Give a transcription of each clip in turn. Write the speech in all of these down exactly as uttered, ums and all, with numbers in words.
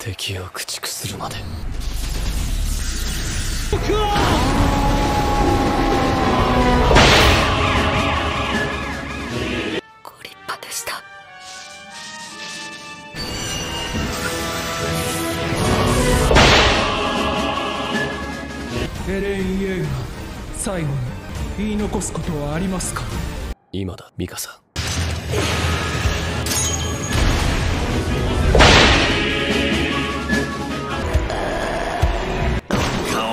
敵を駆逐するまで。ご立派でした。エレン・イェーガー、最後に言い残すことはありますか？今だ、ミカサ。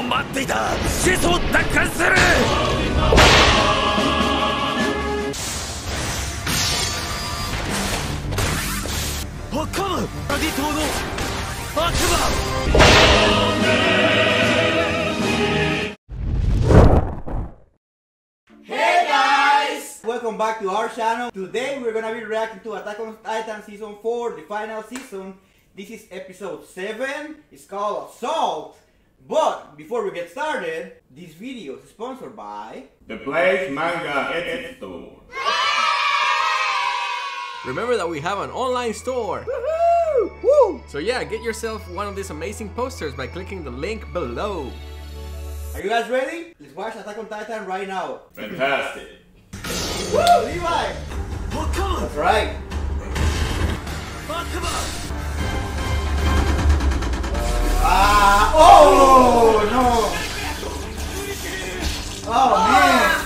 待っていた。始祖を奪還する。パラディ島の悪魔。Hey guys, welcome back to our channel. Today we're gonna be reacting to Attack on Titan season four, the final season. This is episode seven. It's called Assault. But before we get started, this video is sponsored by The Place Manga Etsy Store. Remember that we have an online store. Woohoo! Woo! So yeah, get yourself one of these amazing posters by clicking the link below. Are you guys ready? Let's watch Attack on Titan right now. Fantastic! Woo! Levi! Oh, come on! That's right! Oh, come on! Ah! Oh no! Oh man!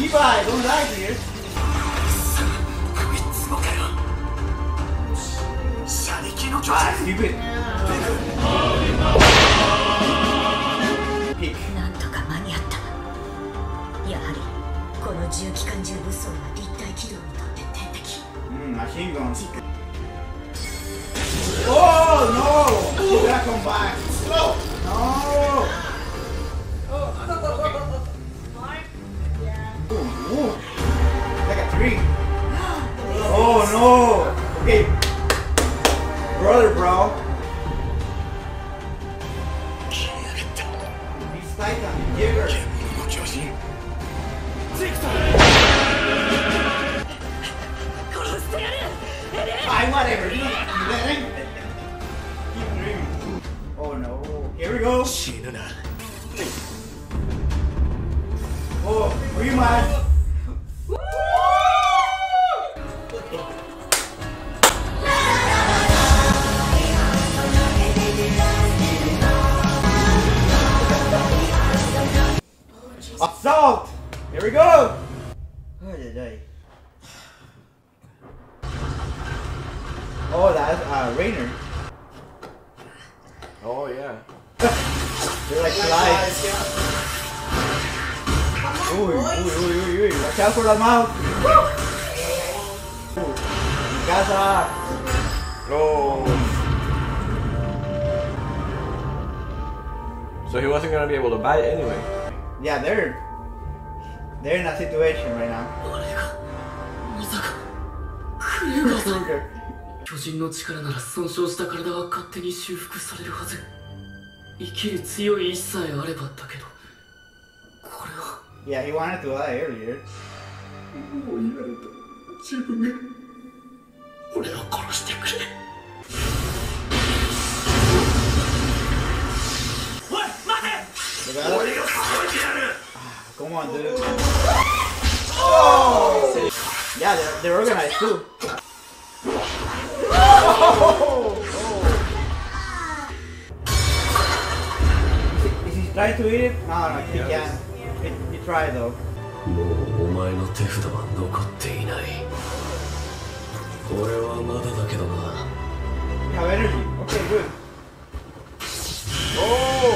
Levi, don't die here! Ah, stupid! Peick. Mm, machine gun. Oh no! She's gonna come back! No! No! Oh! Yeah. Oh, like a tree! Oh no! Okay! Brother, bro! He's Titan, Jaeger! I whatever! You let him! Oh no, here we go! Oh, were you mad? Assault! Here we go! Oh, that's uh, Reiner. Oh yeah. They're like flies. Ooh, ooh, ooh, ooh, watch out for that mouth. Mikasa. Oh. So he wasn't gonna be able to buy it anyway. Yeah, they're they're in a situation right now. 巨人の力なら損傷した体は勝手に修復されるはず。生きる強い意志さえあればだけど、これは。Yeah, he wanted to die earlier. もうやれた。自分が俺を殺してくれ。おい、待て。俺が殺してやる。Come on, dude. Oh! Yeah, they're organized too. Oh. Oh. Is he trying to eat it? No, no, he can't. He, he tried though. You have energy. Okay, good. Oh!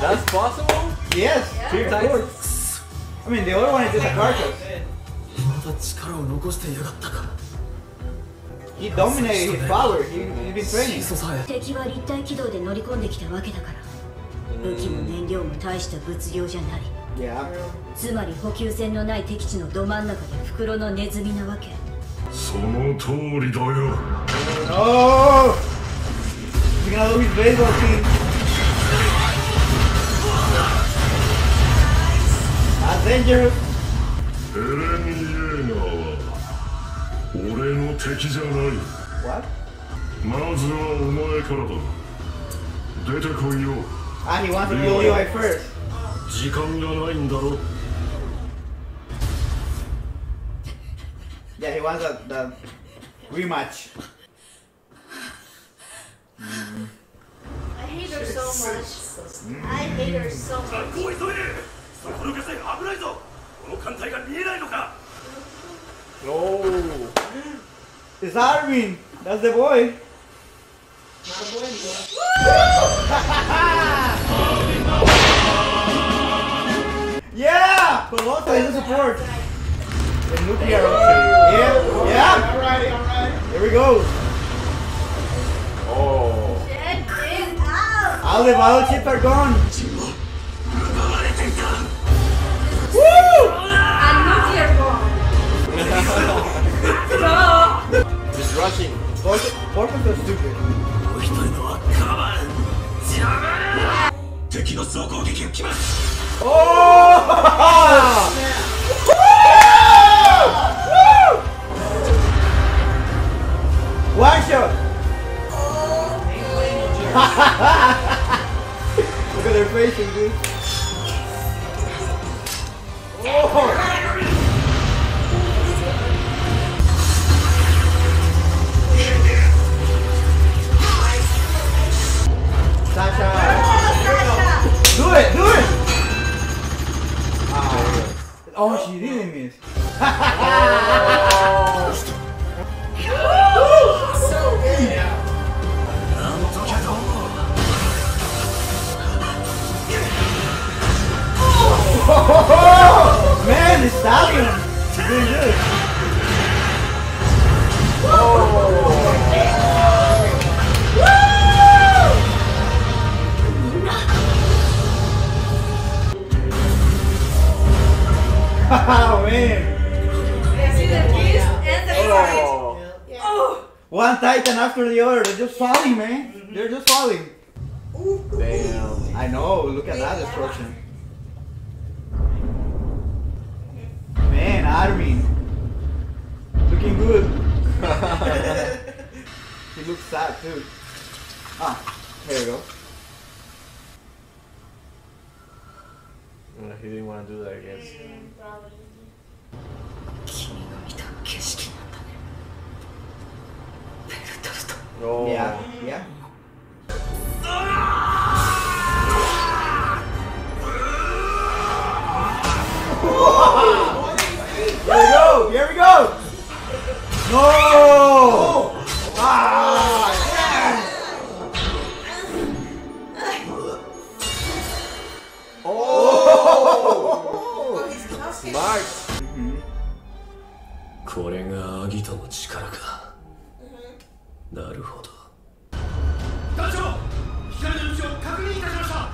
That's possible? Yes! Yeah. Two times. I mean, the other one is just a carcass. He dominated his power. He, he's been training. Yeah. No! He's gonna lose his baseball team. That's dangerous. What? Ah, he wants to kill Levi first. Yeah, he wants the, the rematch. Mm. I hate her so much. Mm. I hate her so much. Oh, it's Armin. That's the boy. That's the boy. Yeah, but what is the support? The nuclear option. Yeah, yeah. All right, all right. Here we go. Oh. All the battleships are gone. Woo! A nuclear bomb. Just rushing. Porco is stupid. Oh! One shot. Look at their faces, dude. Oh! Sasha. Oh, Sasha! Do it! Do it! Oh, oh she didn't miss. Oh. So good! Oh. Man, it's stopping! Really good. Oh. Oh man! Yeah, see the beast and the oh. Yeah. Oh. One Titan after the other, they're just falling, man. Mm-hmm. They're just falling. Ooh. Damn! I know. Look at that destruction. Man, Armin, looking good. He looks sad too. Ah, here we go. He didn't want to do that, I guess. Oh. Yeah, yeah. Here we go, here we go! No! Ah! Mark.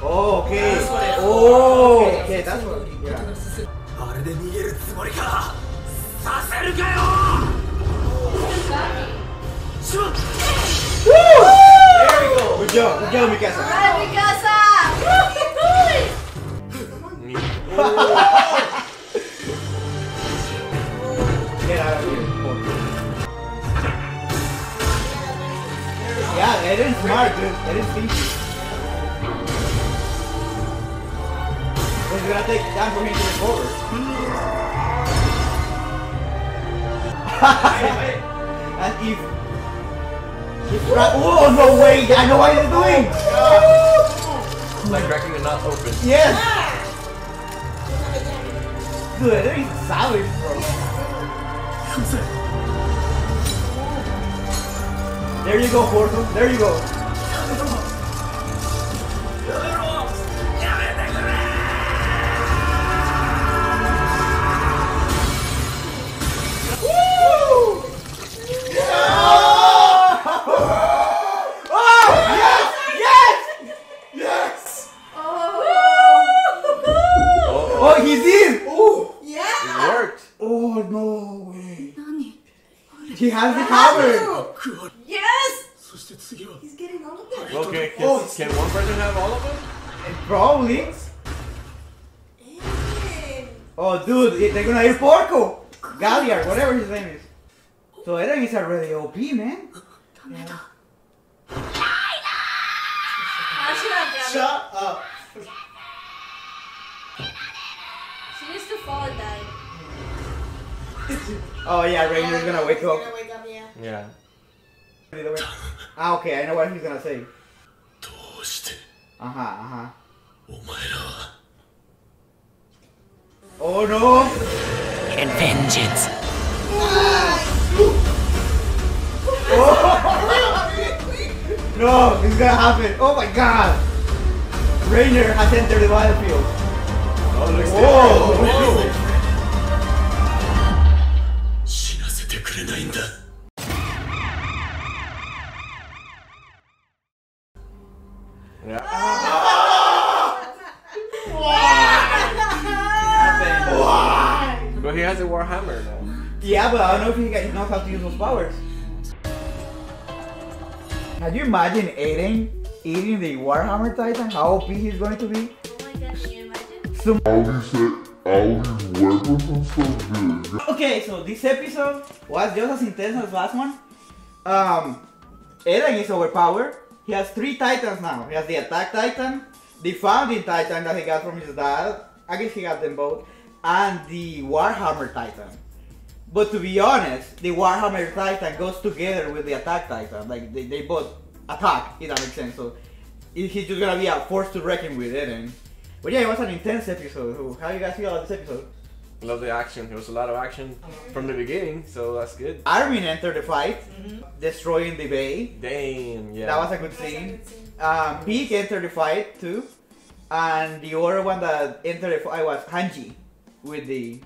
Oh, okay. Oh, okay. That's what. Yeah. There we go. Good job. Good job, Mikasa. Right, Mikasa. Get out of here. Yeah, they didn't smart, dude. They didn't think you. It's gonna take time for him to recover. And if... if oh, no way! I know what he's doing! It's like cracking the nut open. Yes! Dude, that is solid, bro. There you go, Porco. There you go. Woo! Oh! Oh! Yes! Yes! Yes! Oh! Oh, he's in! Oh! Yeah! It worked. Oh no! He has the power! Yes! He's getting all of them. Okay, can, oh, can one person have all of them? Probably. Hey. Oh dude, they're gonna eat Porco! Galliard, whatever his name is. So Eren is already O P, man. Yeah. Oh yeah, Reiner's gonna wake up. Gonna wake up, yeah. Yeah. Ah, okay, I know what he's gonna say. Uh-huh, uh-huh. Oh no! And vengeance. Oh. No, it's gonna happen. Oh my god! Reiner has entered the battlefield. Oh, looks whoa! Whoa. Whoa. Yeah. Ah! Why? Why? But he has a Warhammer now. Yeah, but I don't know if he, got, he knows how to use those powers. Can you imagine Eren eating the Warhammer Titan? How O P he's going to be? Oh my god, can you imagine? Some okay, so this episode was just as intense as last one. Um, Eren is overpowered. He has three titans now. He has the Attack Titan, the Founding Titan that he got from his dad. I guess he got them both, and the Warhammer Titan. But to be honest, the Warhammer Titan goes together with the Attack Titan. Like they, they both attack. If that makes sense. So he's just gonna be a force to reckon with, Eren. But yeah, it was an intense episode. How do you guys feel about this episode? I love the action. There was a lot of action from the beginning, so that's good. Armin entered the fight, mm-hmm. destroying the bay. Damn, yeah. That was a good scene. Um, Peick entered the fight too, and the other one that entered the fight was Hanji with the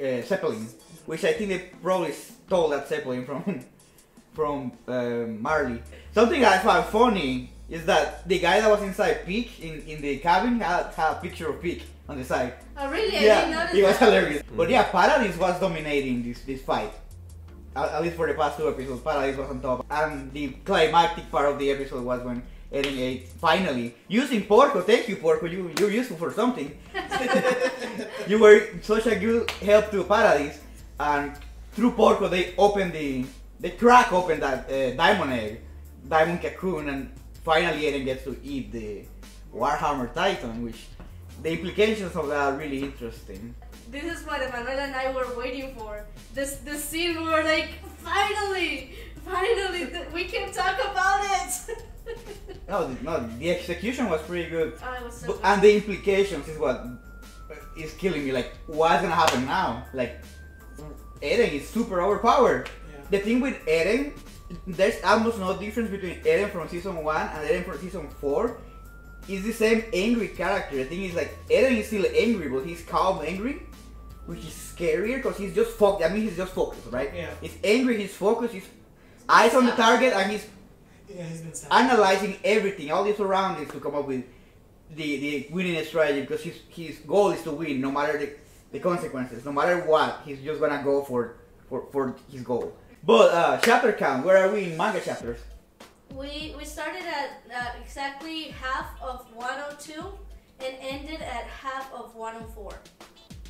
uh, Zeppelin, which I think they probably stole that Zeppelin from from uh, Marley. Something I found funny is that the guy that was inside Peick in, in the cabin had, had a picture of Peick on the side. Oh really? I yeah, didn't notice it was that. Hilarious. Mm. But yeah, Paradis was dominating this, this fight. At, at least for the past two episodes, Paradis was on top. And the climactic part of the episode was when Eren ate, finally, using Porco. Thank you, Porco, you, you're useful for something. You were such a good help to Paradis. And through Porco, they opened the, they crack open that uh, diamond egg, diamond cocoon, and finally Eren gets to eat the Warhammer Titan, which the implications of that are really interesting. This is what Emanuel and I were waiting for. This, this scene we were like, finally, finally, we can talk about it. No, the, no, the execution was pretty good. Oh, it was so but, and the implications is what is killing me. Like, what's gonna happen now? Like, Eren is super overpowered. Yeah. The thing with Eren, there's almost no difference between Eren from season one and Eren from season four. He's the same angry character. The thing is, like, Eren is still angry, but he's calm angry, which is scarier because he's just focused. I mean, he's just focused, right? Yeah. He's angry, he's focused, he's eyes on the target, and he's, yeah, he's been analyzing everything, all the surroundings to come up with the, the winning strategy because his, his goal is to win no matter the, the consequences, no matter what. He's just gonna go for, for, for his goal. But, uh, chapter count, where are we in manga chapters? We, we started at uh, exactly half of one oh two and ended at half of one oh four.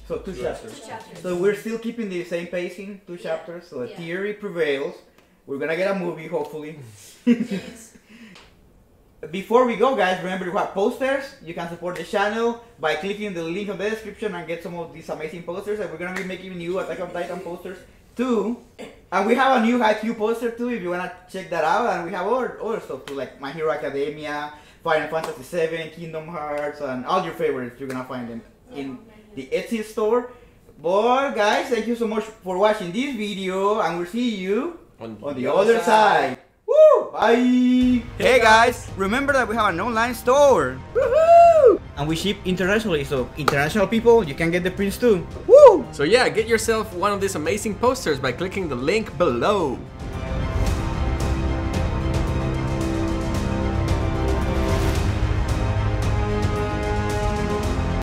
So two, yeah. chapters. two chapters. So we're still keeping the same pacing, two yeah. chapters, so the yeah. theory prevails. We're gonna get a movie, hopefully. Before we go, guys, remember you have posters. You can support the channel by clicking the link on the description and get some of these amazing posters. And we're gonna be making new Attack on Titan posters too. And we have a new I Q poster too, if you wanna check that out. And we have other, other stuff too, like My Hero Academia, Final Fantasy seven, Kingdom Hearts, and all your favorites. You're gonna find them in the Etsy store. But guys, thank you so much for watching this video, and we'll see you on the, on the other side. side. Woo! Bye! Hey guys, remember that we have an online store. Woohoo! And we ship internationally, so international people, you can get the prints too. Woo! So yeah, get yourself one of these amazing posters by clicking the link below.